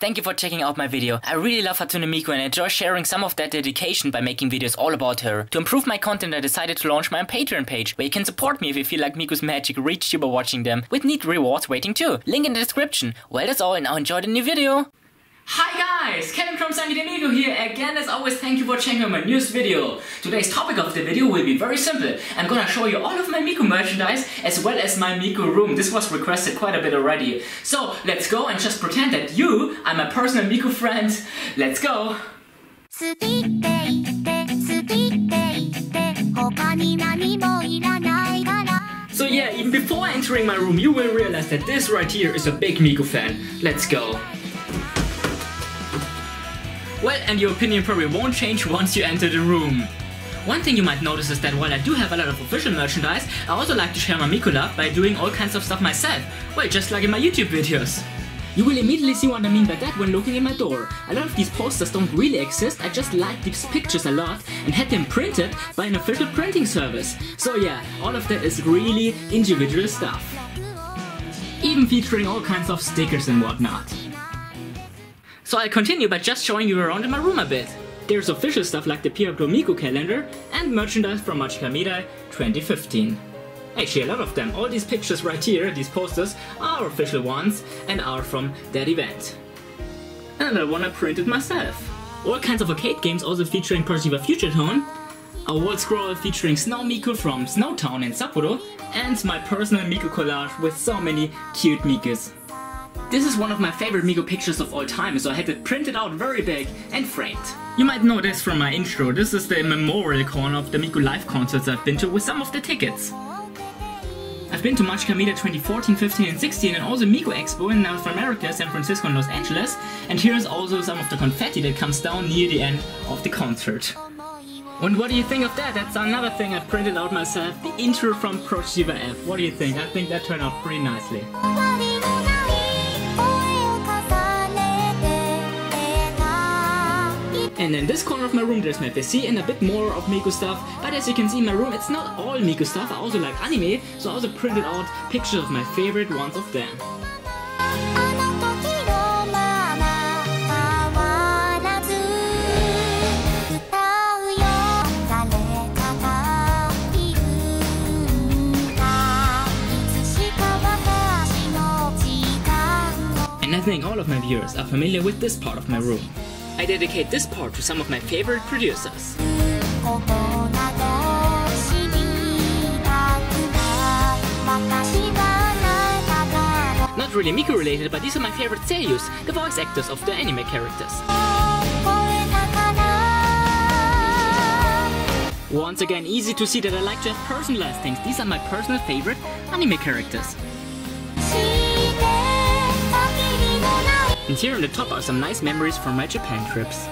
Thank you for checking out my video. I really love Hatsune Miku and enjoy sharing some of that dedication by making videos all about her. To improve my content, I decided to launch my Patreon page, where you can support me if you feel like Miku's magic reached you by watching them, with neat rewards waiting too. Link in the description. Well, that's all, and now enjoy the new video! Hi guys, Kevin from 39dearMIKU here. Again, as always, thank you for checking out my newest video. Today's topic of the video will be very simple. I'm gonna show you all of my Miku merchandise as well as my Miku room. This was requested quite a bit already. So let's go and just pretend that you are my personal Miku friend. Let's go! So yeah, even before entering my room, you will realize that this right here is a big Miku fan. Let's go! Well, and your opinion probably won't change once you enter the room. One thing you might notice is that while I do have a lot of official merchandise, I also like to share my Miku love by doing all kinds of stuff myself. Well, just like in my YouTube videos. You will immediately see what I mean by that when looking in my door. A lot of these posters don't really exist, I just liked these pictures a lot and had them printed by an official printing service. So yeah, all of that is really individual stuff. Even featuring all kinds of stickers and whatnot. So I'll continue by just showing you around in my room a bit. There's official stuff like the Piapro Miku calendar and merchandise from Machikamida 2015. Actually a lot of them, all these pictures right here, these posters, are official ones and are from that event. Another one I printed myself. All kinds of arcade games also featuring Project Diva Future Tone, a wall scroll featuring Snow Miku from Snowtown in Sapporo, and my personal Miku collage with so many cute Mikus. This is one of my favorite Miku pictures of all time, so I had it printed out very big and framed. You might know this from my intro, this is the memorial corner of the Miku live concerts I've been to with some of the tickets. I've been to Machikamida 2014, 15 and 16 and also Miku Expo in North America, San Francisco and Los Angeles, and here's also some of the confetti that comes down near the end of the concert. And what do you think of that? That's another thing I printed out myself, the intro from Project Diva F. What do you think? I think that turned out pretty nicely. And in this corner of my room there's my PC and a bit more of Miku stuff, but as you can see in my room it's not all Miku stuff, I also like anime, so I also printed out pictures of my favorite ones of them. And I think all of my viewers are familiar with this part of my room. I dedicate this part to some of my favorite producers. Not really Miku related, but these are my favorite Seiyus, the voice actors of the anime characters. Once again, easy to see that I like to have personalized things. These are my personal favorite anime characters. And here on the top are some nice memories from my Japan trips.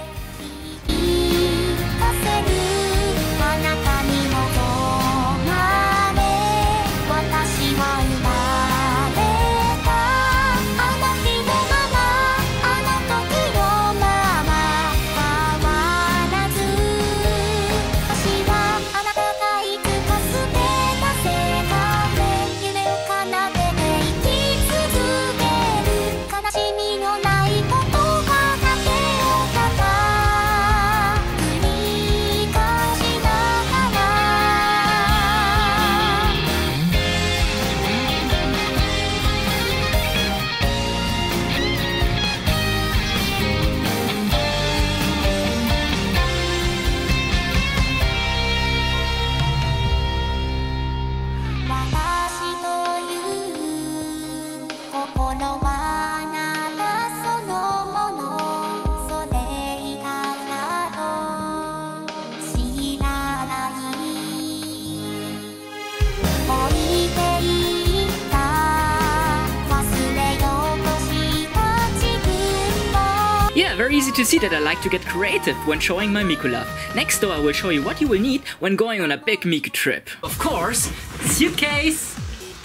Yeah, very easy to see that I like to get creative when showing my Miku love. Next though I will show you what you will need when going on a big Miku trip. Of course, suitcase,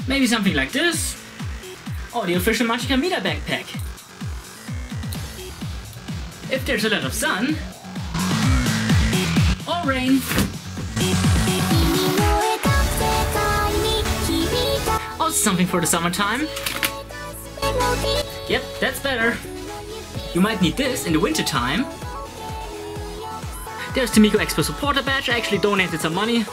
maybe something like this, or the official Machikamida backpack. If there's a lot of sun, or rain, also something for the summertime. Yep, that's better. You might need this in the winter time. There's the Miku Expo supporter badge. I actually donated some money.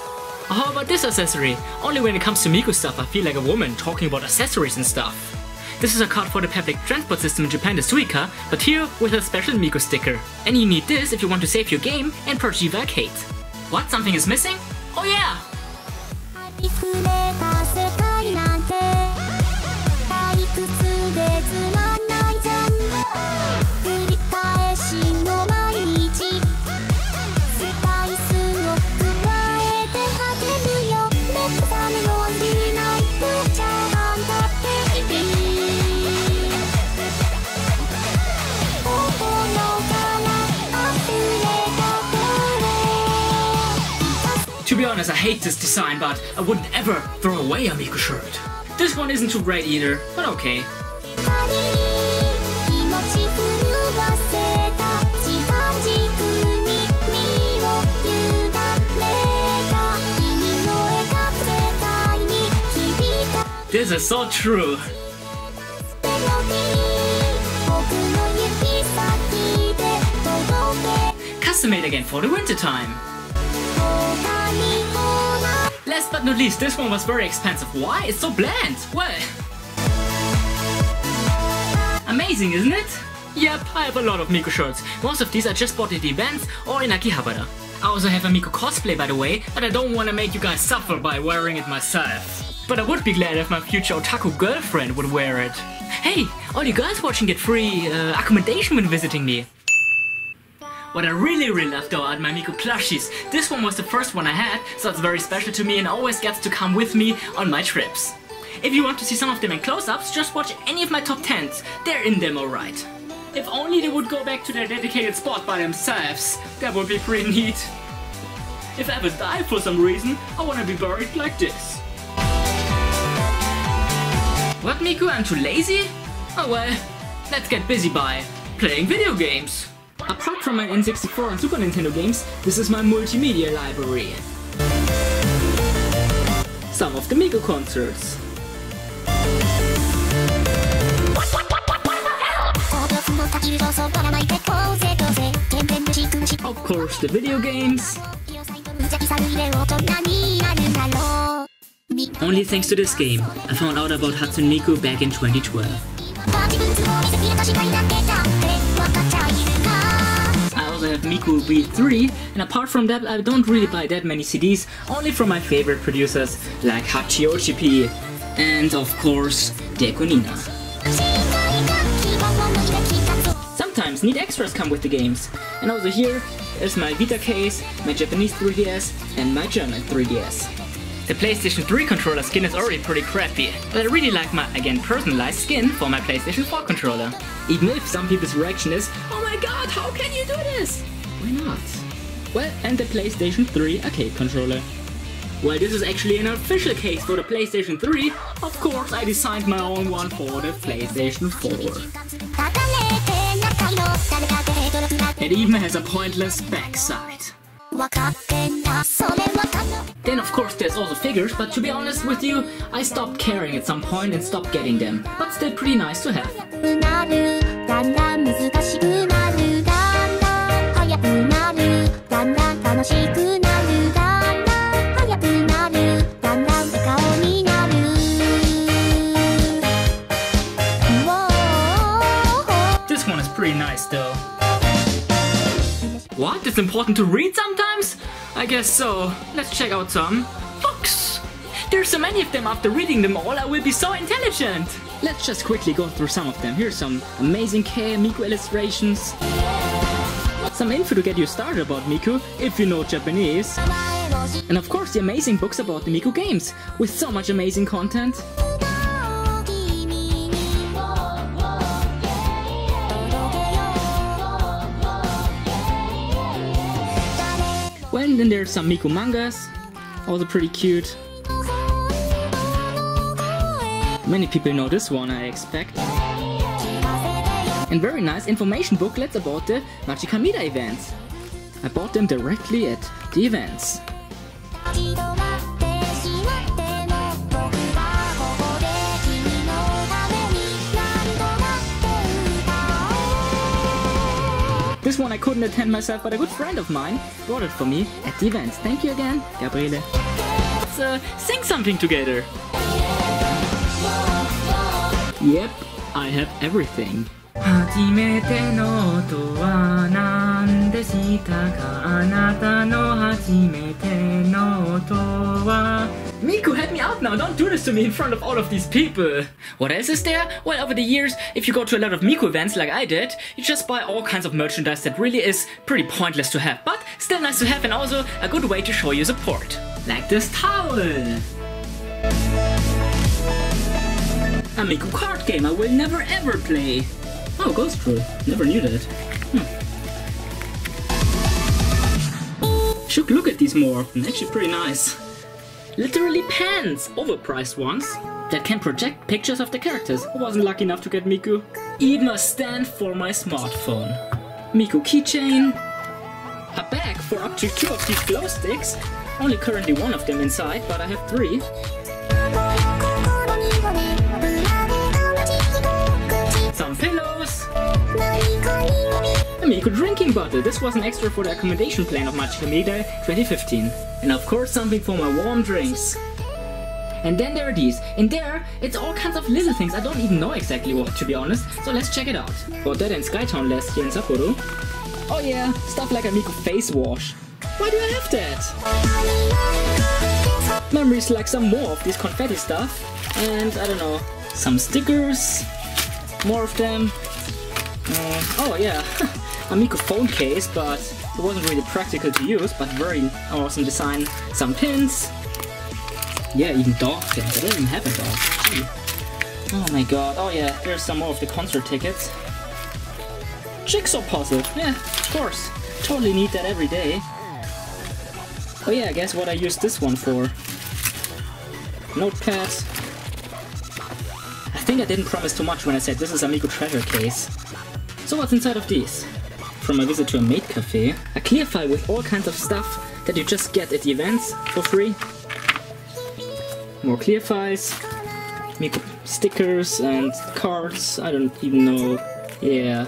How about this accessory? Only when it comes to Miku stuff I feel like a woman talking about accessories and stuff. This is a card for the public transport system in Japan, the Suica, but here with a special Miku sticker. And you need this if you want to save your game and Project Diva Arcade. What? Something is missing? Oh yeah! To be honest, I hate this design, but I wouldn't ever throw away a Miku shirt. This one isn't too great either, but okay. This is so true. Custom made again for the winter time. Last but not least, this one was very expensive. Why? It's so bland. Well, amazing, isn't it? Yep, I have a lot of Miku shirts. Most of these I just bought at the events or in Akihabara. I also have a Miku cosplay, by the way, but I don't want to make you guys suffer by wearing it myself. But I would be glad if my future otaku girlfriend would wear it. Hey, all you guys watching get free accommodation when visiting me. What I really love though are my Miku plushies. This one was the first one I had, so it's very special to me and always gets to come with me on my trips. If you want to see some of them in close-ups, just watch any of my top 10s. They're in them alright. If only they would go back to their dedicated spot by themselves, that would be pretty neat. If I ever die for some reason, I wanna be buried like this. What Miku, I'm too lazy? Oh well, let's get busy by playing video games. Apart from my N64 and Super Nintendo games, this is my multimedia library. Some of the Miku concerts. Of course, the video games. Only thanks to this game, I found out about Hatsune Miku back in 2012. I have Miku V3, and apart from that I don't really buy that many CDs, only from my favorite producers like Hachiuoji-P and of course DECO*27. Sometimes neat extras come with the games, and also here is my Vita case, my Japanese 3DS and my German 3DS. The PlayStation 3 controller skin is already pretty crappy, but I really like my, again, personalized skin for my PlayStation 4 controller. Even if some people's reaction is, oh my god, how can you do this? Why not? Well, and the PlayStation 3 arcade controller. Well, this is actually an official case for the PlayStation 3. Of course, I designed my own one for the PlayStation 4. It even has a pointless backside. Then of course there's also figures, but to be honest with you, I stopped caring at some point and stopped getting them. But still pretty nice to have. This one is pretty nice though. What? It's important to read sometimes? I guess so. Let's check out some books. There's so many of them, after reading them all I will be so intelligent. Let's just quickly go through some of them. Here's some amazing Miku illustrations. Some info to get you started about Miku, if you know Japanese. And of course the amazing books about the Miku games, with so much amazing content. And then there's some Miku mangas, also pretty cute. Many people know this one, I expect. And very nice information booklets about the Machikamida events. I bought them directly at the events. This one I couldn't attend myself, but a good friend of mine bought it for me at the event. Thank you again, Gabriele. Let's sing something together. Yep, I have everything. Miku, help me out now! Don't do this to me in front of all of these people! What else is there? Well, over the years, if you go to a lot of Miku events like I did, you just buy all kinds of merchandise that really is pretty pointless to have, but still nice to have and also a good way to show your support. Like this towel! A Miku card game I will never ever play! Oh, Ghostbrew. Never knew that. Should look at these more. Actually pretty nice. Literally pens! Overpriced ones that can project pictures of the characters. I wasn't lucky enough to get Miku. Even a stand for my smartphone. Miku keychain. A bag for up to 2 of these glow sticks. Only currently 1 of them inside, but I have 3. Some pillows. A Miku drinking bottle. This was an extra for the accommodation plan of Machikamida 2015. And of course something for my warm drinks. And then there are these. In there, it's all kinds of little things. I don't even know exactly what, to be honest. So let's check it out. Bought that in SkyTown last year in Sapporo. Oh yeah, stuff like a Miku face wash. Why do I have that? Memories like some more of these confetti stuff. And I don't know, some stickers. More of them. Oh yeah, a Miku phone case, but it wasn't really practical to use, but very awesome design. Some pins. Yeah, even dog pins. I don't even have a dog. Gee. Oh my god. Oh yeah, there's some more of the concert tickets. Jigsaw puzzle. Yeah, of course. Totally need that every day. Oh yeah, guess what I used this one for. Notepad. I think I didn't promise too much when I said this is a Miku treasure case. So what's inside of these? From a visit to a maid cafe, a clear file with all kinds of stuff that you just get at the events for free. More clear files, Miku stickers and cards, I don't even know, yeah,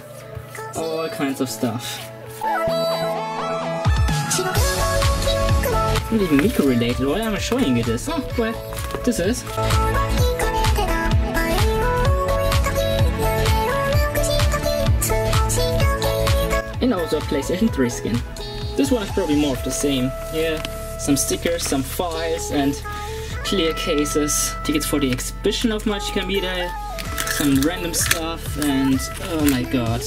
all kinds of stuff. Not even Miku related, why am I showing you this? Oh, well, this is. And also a PlayStation 3 skin. This one is probably more of the same. Yeah, some stickers, some files and clear cases. Tickets for the exhibition of Machikamida. Some random stuff and oh my god.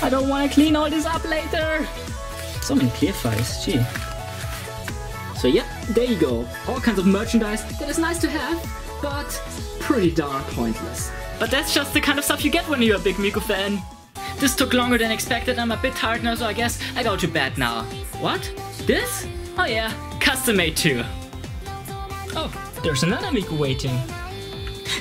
I don't want to clean all this up later. So many clear files, gee. So yeah, there you go. All kinds of merchandise that is nice to have, but pretty darn pointless. But that's just the kind of stuff you get when you're a big Miku fan. This took longer than expected, I'm a bit tired now, so I guess I go to bed now. What? This? Oh yeah, custom made too. Oh, there's another Miku waiting.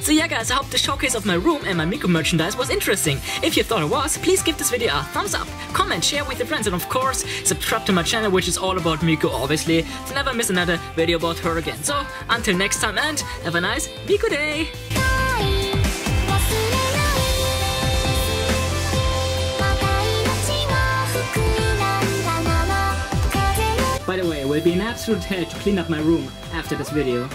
So yeah guys, I hope the showcase of my room and my Miku merchandise was interesting. If you thought it was, please give this video a thumbs up, comment, share with your friends and of course, subscribe to my channel which is all about Miku obviously, to never miss another video about her again. So, until next time and have a nice Miku day! By the way, it will be an absolute hell to clean up my room after this video.